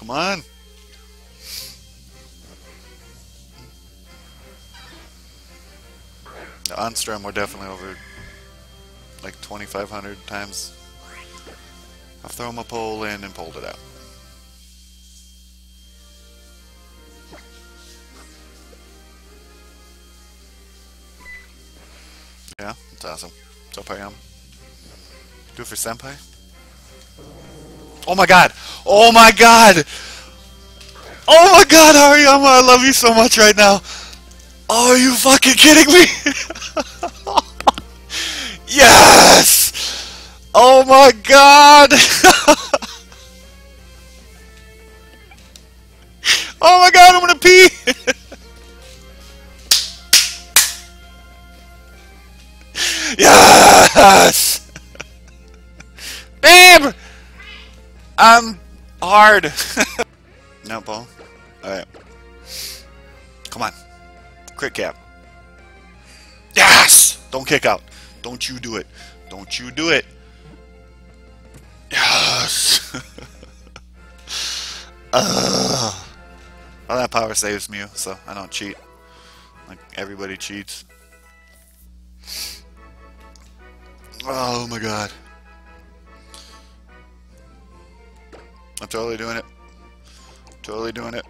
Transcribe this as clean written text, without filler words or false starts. Come on. The Onstrom were definitely over like 2,500 times. I've thrown my pole in and pulled it out. Yeah, that's awesome. So pay him. Do it for Senpai. Oh my god! Oh my god! Oh my god, Hariyama, I love you so much right now! Oh, are you fucking kidding me? Yes! Oh my god! Oh my god, I'm gonna pee! Yes! Babe! I'm hard. No, Paul. Alright. Come on. Crit cap. Yes! Don't kick out. Don't you do it. Don't you do it. Yes! Well, that power saves Mew, so I don't cheat. Like, everybody cheats. Oh my god. I'm totally doing it. Totally doing it.